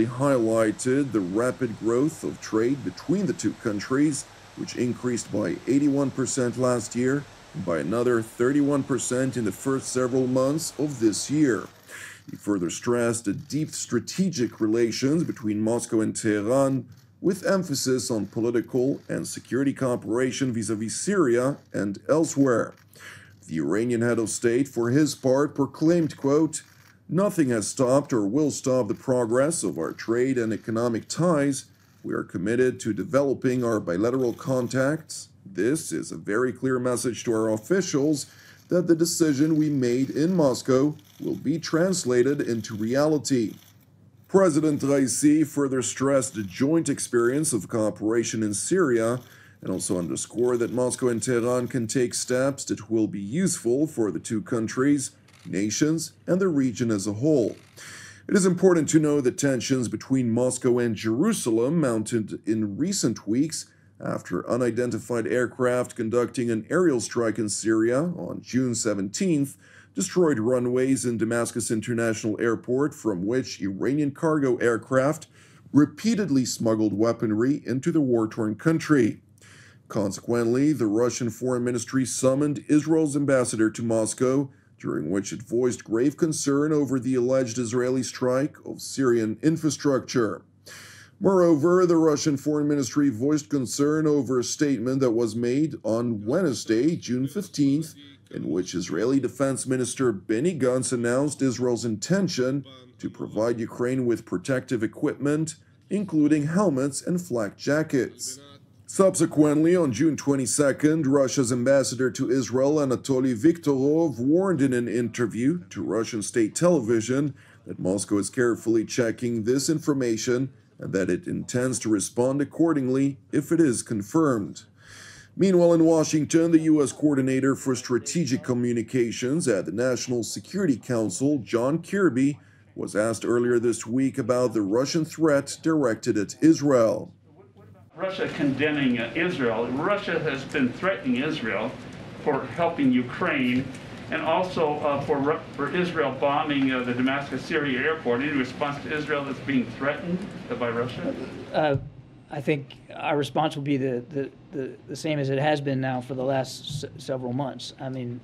highlighted the rapid growth of trade between the two countries, which increased by 81% last year and by another 31% in the first several months of this year. He further stressed the deep strategic relations between Moscow and Tehran, with emphasis on political and security cooperation vis-à-vis Syria and elsewhere. The Iranian head of state, for his part, proclaimed, quote, "Nothing has stopped or will stop the progress of our trade and economic ties. We are committed to developing our bilateral contacts. This is a very clear message to our officials that the decision we made in Moscow will be translated into reality." President Raisi further stressed the joint experience of cooperation in Syria and also underscored that Moscow and Tehran can take steps that will be useful for the two countries, nations, and the region as a whole. It is important to know that tensions between Moscow and Jerusalem mounted in recent weeks after unidentified aircraft conducting an aerial strike in Syria on June 17th destroyed runways in Damascus International Airport, from which Iranian cargo aircraft repeatedly smuggled weaponry into the war-torn country. Consequently, the Russian Foreign Ministry summoned Israel's ambassador to Moscow, during which it voiced grave concern over the alleged Israeli strike of Syrian infrastructure. Moreover, the Russian Foreign Ministry voiced concern over a statement that was made on Wednesday, June 15th, in which Israeli Defense Minister Benny Gantz announced Israel's intention to provide Ukraine with protective equipment, including helmets and flak jackets. Subsequently, on June 22nd, Russia's ambassador to Israel, Anatoly Viktorov, warned in an interview to Russian state television that Moscow is carefully checking this information and that it intends to respond accordingly if it is confirmed. Meanwhile, in Washington, the U.S. coordinator for strategic communications at the National Security Council, John Kirby, was asked earlier this week about the Russian threat directed at Israel. Russia condemning Israel. Russia has been threatening Israel for helping Ukraine, and also for Israel bombing the Damascus, Syria airport. Any response to Israel that's being threatened by Russia? I think our response will be the same as it has been now for the last several months. I mean,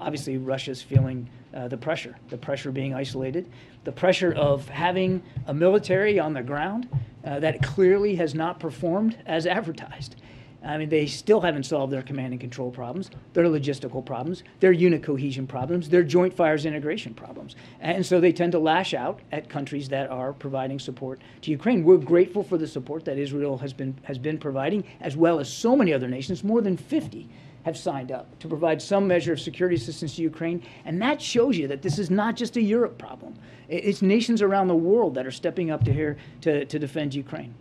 obviously Russia's feeling the pressure being isolated, the pressure of having a military on the ground that clearly has not performed as advertised. I mean, they still haven't solved their command and control problems, their logistical problems, their unit cohesion problems, their joint fires integration problems. And so they tend to lash out at countries that are providing support to Ukraine. We're grateful for the support that Israel has been providing, as well as so many other nations. More than 50 have signed up to provide some measure of security assistance to Ukraine. And that shows you that this is not just a Europe problem. It's nations around the world that are stepping up to here to defend Ukraine.